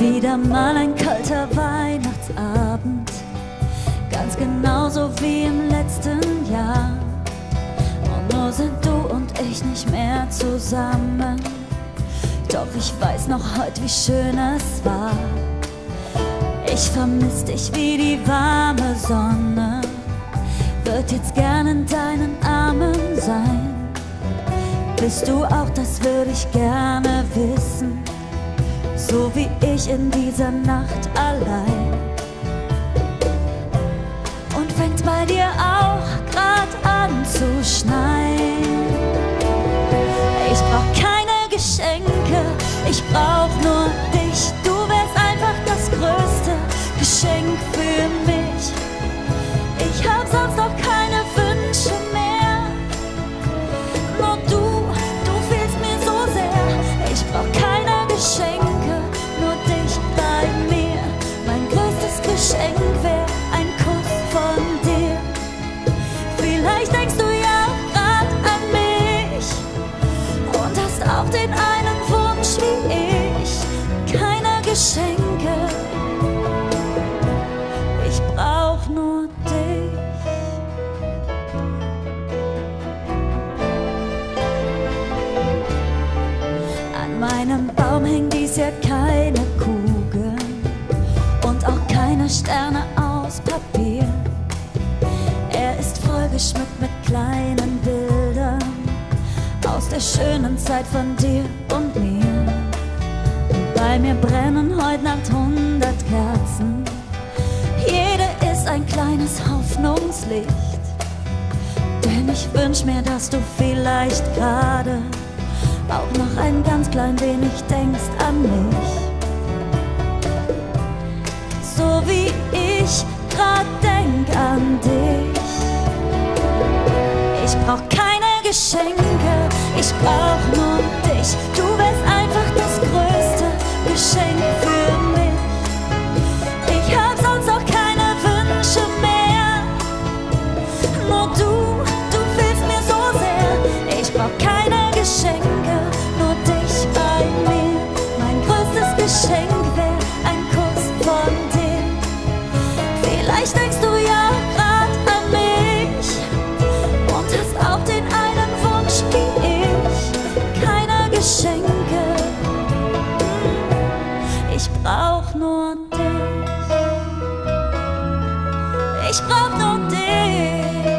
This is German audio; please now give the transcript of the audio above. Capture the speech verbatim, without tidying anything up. Wieder mal ein kalter Weihnachtsabend, ganz genauso wie im letzten Jahr. Und nur sind du und ich nicht mehr zusammen. Doch ich weiß noch heute, wie schön es war. Ich vermiss dich wie die warme Sonne, würd jetzt gern in deinen Armen sein. Bist du auch, das würde ich gerne wissen, so wie ich in dieser Nacht allein. Und fängt bei dir auch grad an zu schneien. Ich brauch keine Geschenke, ich brauch nur dich. Du wärst einfach das größte Geschenk für mich. Ich hab sonst auch keine Wünsche mehr, nur du, du fehlst mir so sehr. Ich brauch keine Geschenke, Geschenk wär ein Kuss von dir. Vielleicht denkst du ja auch grad an mich und hast auch den einen Wunsch wie ich. Keine Geschenke, ich brauch nur dich. An meinem Baum hängt dies Jahr keine Kugel und auch keine Sterne aus Papier. Er ist vollgeschmückt mit kleinen Bildern aus der schönen Zeit von dir und mir. Und bei mir brennen heute Nacht hundert Kerzen. Jede ist ein kleines Hoffnungslicht. Denn ich wünsch mir, dass du vielleicht gerade auch noch ein ganz klein wenig denkst an mich. So wie ich grad denk an dich. Ich brauch keine Geschenke, ich brauch nur dich. Du wärst einfach das größte Geschenk für mich. Ich hab sonst auch keine Wünsche mehr, nur du, du fehlst mir so sehr. Ich brauch keine Geschenke, nur dich bei mir. Mein größtes Geschenk wär ein Kuss von dir. Vielleicht denkst du ja grad an mich und hast auch den einen Wunsch wie ich. Keine Geschenke, ich brauch nur dich. Ich brauch nur dich.